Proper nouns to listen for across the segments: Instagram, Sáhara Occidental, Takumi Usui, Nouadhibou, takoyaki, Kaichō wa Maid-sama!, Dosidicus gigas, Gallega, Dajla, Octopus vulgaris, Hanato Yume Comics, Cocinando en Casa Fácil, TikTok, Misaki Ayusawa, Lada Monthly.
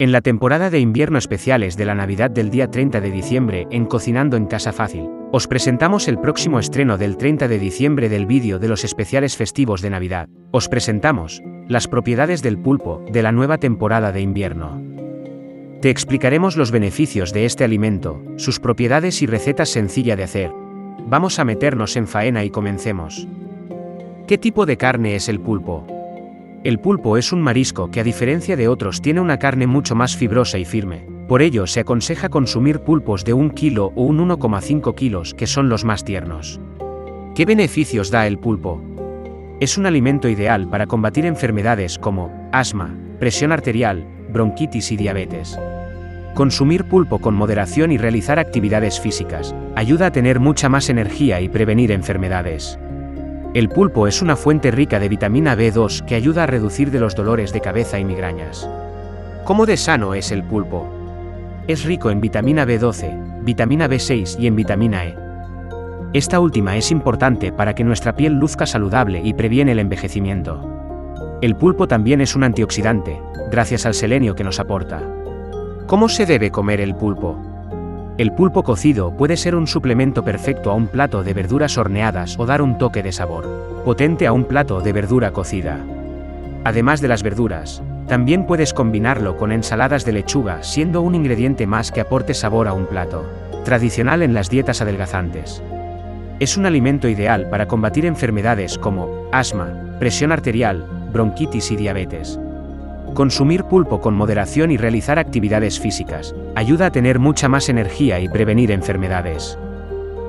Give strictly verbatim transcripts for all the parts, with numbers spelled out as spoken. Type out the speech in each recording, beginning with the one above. En la temporada de invierno especiales de la Navidad del día treinta de diciembre en Cocinando en Casa Fácil, os presentamos el próximo estreno del treinta de diciembre del vídeo de los especiales festivos de Navidad. Os presentamos las propiedades del pulpo de la nueva temporada de invierno. Te explicaremos los beneficios de este alimento, sus propiedades y recetas sencilla de hacer. Vamos a meternos en faena y comencemos. ¿Qué tipo de carne es el pulpo? El pulpo es un marisco que, a diferencia de otros, tiene una carne mucho más fibrosa y firme. Por ello se aconseja consumir pulpos de un kilo o un uno coma cinco kilos, que son los más tiernos. ¿Qué beneficios da el pulpo? Es un alimento ideal para combatir enfermedades como asma, presión arterial, bronquitis y diabetes. Consumir pulpo con moderación y realizar actividades físicas ayuda a tener mucha más energía y prevenir enfermedades. El pulpo es una fuente rica de vitamina B dos que ayuda a reducir de los dolores de cabeza y migrañas. ¿Cómo de sano es el pulpo? Es rico en vitamina B doce, vitamina B seis y en vitamina E. Esta última es importante para que nuestra piel luzca saludable y previene el envejecimiento. El pulpo también es un antioxidante, gracias al selenio que nos aporta. ¿Cómo se debe comer el pulpo? El pulpo cocido puede ser un suplemento perfecto a un plato de verduras horneadas o dar un toque de sabor potente a un plato de verdura cocida. Además de las verduras, también puedes combinarlo con ensaladas de lechuga, siendo un ingrediente más que aporte sabor a un plato tradicional en las dietas adelgazantes. Es un alimento ideal para combatir enfermedades como asma, presión arterial, bronquitis y diabetes. Consumir pulpo con moderación y realizar actividades físicas ayuda a tener mucha más energía y prevenir enfermedades.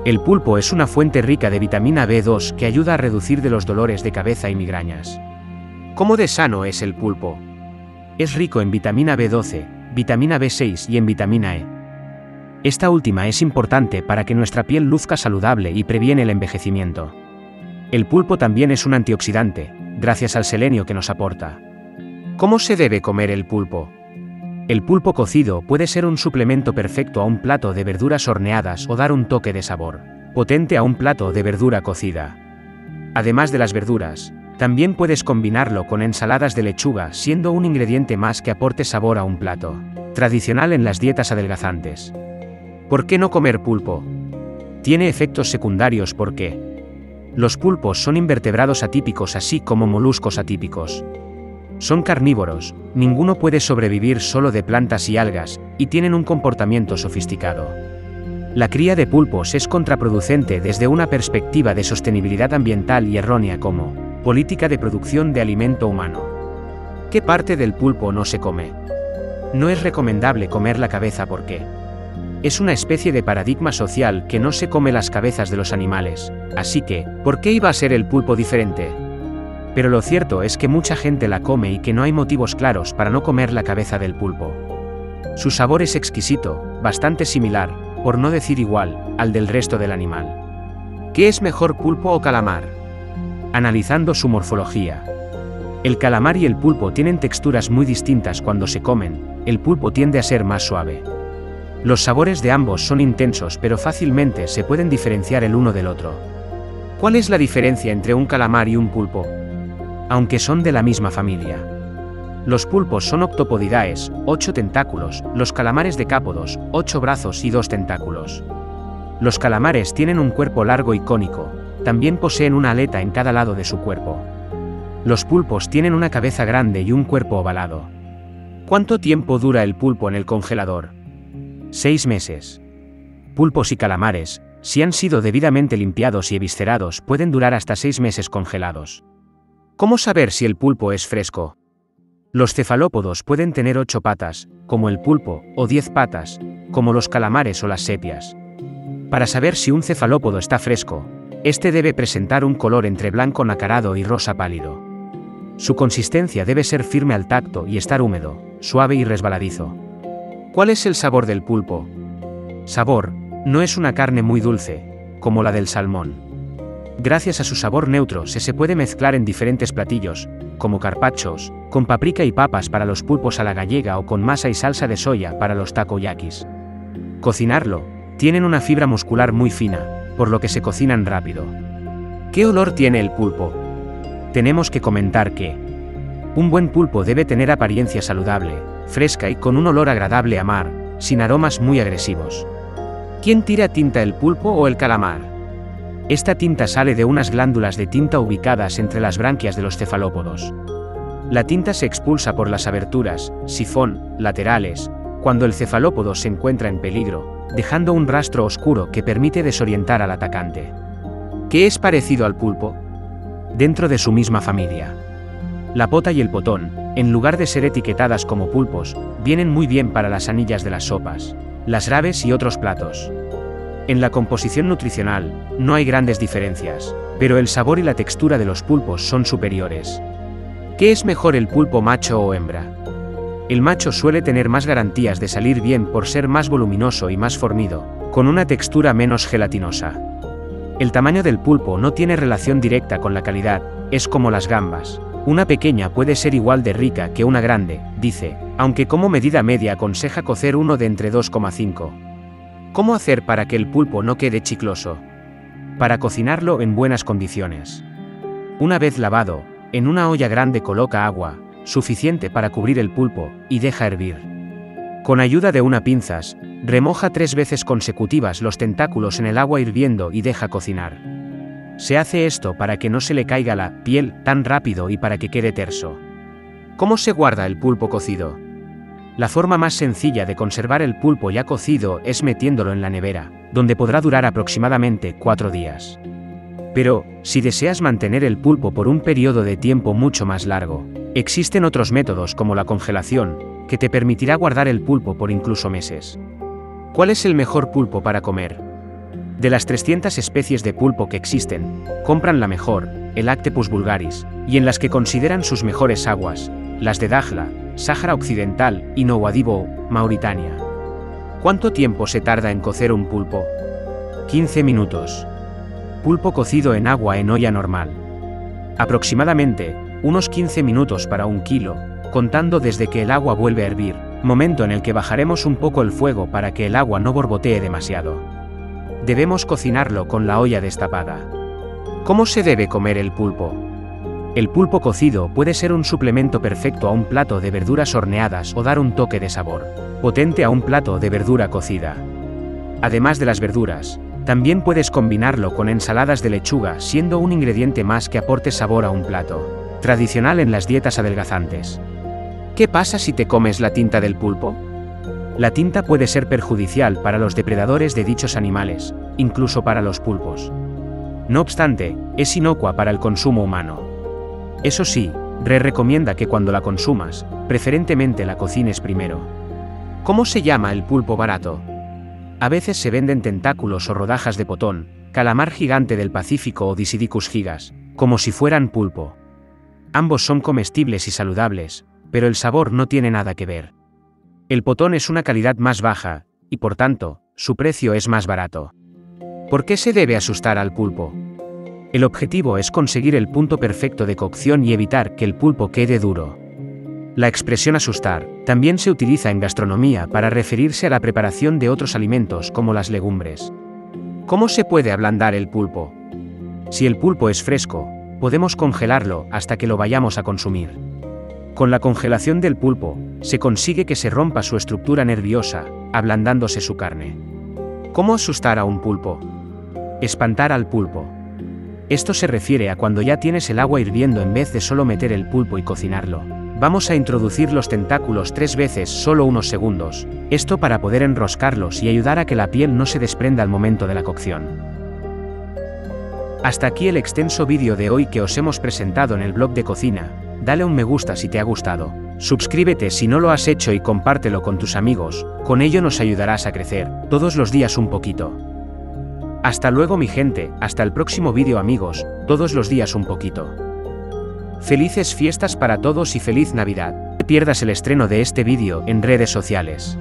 El pulpo es una fuente rica de vitamina B dos que ayuda a reducir de los dolores de cabeza y migrañas. ¿Cómo de sano es el pulpo? Es rico en vitamina B doce, vitamina B seis y en vitamina E. Esta última es importante para que nuestra piel luzca saludable y previene el envejecimiento. El pulpo también es un antioxidante, gracias al selenio que nos aporta. ¿Cómo se debe comer el pulpo? El pulpo cocido puede ser un suplemento perfecto a un plato de verduras horneadas o dar un toque de sabor potente a un plato de verdura cocida. Además de las verduras, también puedes combinarlo con ensaladas de lechuga, siendo un ingrediente más que aporte sabor a un plato tradicional en las dietas adelgazantes. ¿Por qué no comer pulpo? Tiene efectos secundarios porque los pulpos son invertebrados atípicos, así como moluscos atípicos. Son carnívoros, ninguno puede sobrevivir solo de plantas y algas, y tienen un comportamiento sofisticado. La cría de pulpos es contraproducente desde una perspectiva de sostenibilidad ambiental y errónea como política de producción de alimento humano. ¿Qué parte del pulpo no se come? No es recomendable comer la cabeza porque es una especie de paradigma social que no se come las cabezas de los animales, así que, ¿por qué iba a ser el pulpo diferente? Pero lo cierto es que mucha gente la come y que no hay motivos claros para no comer la cabeza del pulpo. Su sabor es exquisito, bastante similar, por no decir igual, al del resto del animal. ¿Qué es mejor, pulpo o calamar? Analizando su morfología. El calamar y el pulpo tienen texturas muy distintas cuando se comen, el pulpo tiende a ser más suave. Los sabores de ambos son intensos, pero fácilmente se pueden diferenciar el uno del otro. ¿Cuál es la diferencia entre un calamar y un pulpo? Aunque son de la misma familia. Los pulpos son octopodidaes, ocho tentáculos, los calamares decápodos, ocho brazos y dos tentáculos. Los calamares tienen un cuerpo largo y cónico, también poseen una aleta en cada lado de su cuerpo. Los pulpos tienen una cabeza grande y un cuerpo ovalado. ¿Cuánto tiempo dura el pulpo en el congelador? Seis meses. Pulpos y calamares, si han sido debidamente limpiados y eviscerados, pueden durar hasta seis meses congelados. ¿Cómo saber si el pulpo es fresco? Los cefalópodos pueden tener ocho patas, como el pulpo, o diez patas, como los calamares o las sepias. Para saber si un cefalópodo está fresco, este debe presentar un color entre blanco nacarado y rosa pálido. Su consistencia debe ser firme al tacto y estar húmedo, suave y resbaladizo. ¿Cuál es el sabor del pulpo? Sabor: no es una carne muy dulce, como la del salmón. Gracias a su sabor neutro se se puede mezclar en diferentes platillos, como carpachos, con paprika y papas para los pulpos a la gallega o con masa y salsa de soya para los takoyakis. Cocinarlo: tienen una fibra muscular muy fina, por lo que se cocinan rápido. ¿Qué olor tiene el pulpo? Tenemos que comentar que Un buen pulpo debe tener apariencia saludable, fresca y con un olor agradable a mar, sin aromas muy agresivos. ¿Quién tira tinta, el pulpo o el calamar? Esta tinta sale de unas glándulas de tinta ubicadas entre las branquias de los cefalópodos. La tinta se expulsa por las aberturas, sifón, laterales, cuando el cefalópodo se encuentra en peligro, dejando un rastro oscuro que permite desorientar al atacante. ¿Qué es parecido al pulpo? Dentro de su misma familia. La pota y el potón, en lugar de ser etiquetadas como pulpos, vienen muy bien para las anillas de las sopas, las raves y otros platos. En la composición nutricional, no hay grandes diferencias, pero el sabor y la textura de los pulpos son superiores. ¿Qué es mejor, el pulpo macho o hembra? El macho suele tener más garantías de salir bien por ser más voluminoso y más fornido, con una textura menos gelatinosa. El tamaño del pulpo no tiene relación directa con la calidad, es como las gambas. Una pequeña puede ser igual de rica que una grande, dice, aunque como medida media aconseja cocer uno de entre dos coma cinco. ¿Cómo hacer para que el pulpo no quede chicloso? Para cocinarlo en buenas condiciones. Una vez lavado, en una olla grande coloca agua, suficiente para cubrir el pulpo, y deja hervir. Con ayuda de una pinzas, remoja tres veces consecutivas los tentáculos en el agua hirviendo y deja cocinar. Se hace esto para que no se le caiga la piel tan rápido y para que quede terso. ¿Cómo se guarda el pulpo cocido? La forma más sencilla de conservar el pulpo ya cocido es metiéndolo en la nevera, donde podrá durar aproximadamente cuatro días. Pero, si deseas mantener el pulpo por un periodo de tiempo mucho más largo, existen otros métodos como la congelación, que te permitirá guardar el pulpo por incluso meses. ¿Cuál es el mejor pulpo para comer? De las trescientas especies de pulpo que existen, compran la mejor, el Octopus vulgaris, y en las que consideran sus mejores aguas, las de Dajla, Sáhara Occidental, y Nouadhibou, Mauritania. ¿Cuánto tiempo se tarda en cocer un pulpo? quince minutos. Pulpo cocido en agua en olla normal. Aproximadamente, unos quince minutos para un kilo, contando desde que el agua vuelve a hervir, momento en el que bajaremos un poco el fuego para que el agua no borbotee demasiado. Debemos cocinarlo con la olla destapada. ¿Cómo se debe comer el pulpo? El pulpo cocido puede ser un suplemento perfecto a un plato de verduras horneadas o dar un toque de sabor potente a un plato de verdura cocida. Además de las verduras, también puedes combinarlo con ensaladas de lechuga, siendo un ingrediente más que aporte sabor a un plato tradicional en las dietas adelgazantes. ¿Qué pasa si te comes la tinta del pulpo? La tinta puede ser perjudicial para los depredadores de dichos animales, incluso para los pulpos. No obstante, es inocua para el consumo humano. Eso sí, se recomienda que cuando la consumas, preferentemente la cocines primero. ¿Cómo se llama el pulpo barato? A veces se venden tentáculos o rodajas de potón, calamar gigante del Pacífico o Dosidicus gigas, como si fueran pulpo. Ambos son comestibles y saludables, pero el sabor no tiene nada que ver. El potón es una calidad más baja, y por tanto, su precio es más barato. ¿Por qué se debe asustar al pulpo? El objetivo es conseguir el punto perfecto de cocción y evitar que el pulpo quede duro. La expresión asustar también se utiliza en gastronomía para referirse a la preparación de otros alimentos como las legumbres. ¿Cómo se puede ablandar el pulpo? Si el pulpo es fresco, podemos congelarlo hasta que lo vayamos a consumir. Con la congelación del pulpo, se consigue que se rompa su estructura nerviosa, ablandándose su carne. ¿Cómo asustar a un pulpo? Espantar al pulpo. Esto se refiere a cuando ya tienes el agua hirviendo, en vez de solo meter el pulpo y cocinarlo. Vamos a introducir los tentáculos tres veces, solo unos segundos, esto para poder enroscarlos y ayudar a que la piel no se desprenda al momento de la cocción. Hasta aquí el extenso vídeo de hoy que os hemos presentado en el blog de cocina. Dale un me gusta si te ha gustado, suscríbete si no lo has hecho y compártelo con tus amigos, con ello nos ayudarás a crecer, todos los días un poquito. Hasta luego mi gente, hasta el próximo vídeo amigos, todos los días un poquito. Felices fiestas para todos y feliz Navidad. No te pierdas el estreno de este vídeo en redes sociales.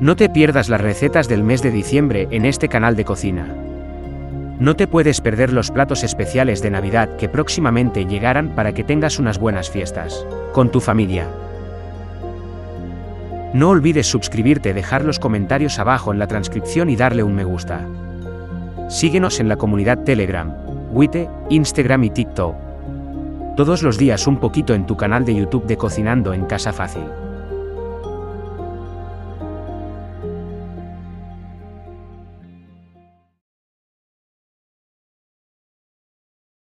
No te pierdas las recetas del mes de diciembre en este canal de cocina. No te puedes perder los platos especiales de Navidad que próximamente llegarán para que tengas unas buenas fiestas con tu familia. No olvides suscribirte, dejar los comentarios abajo en la transcripción y darle un me gusta. Síguenos en la comunidad Telegram, Twitter, Instagram y TikTok. Todos los días un poquito en tu canal de YouTube de Cocinando en Casa Fácil.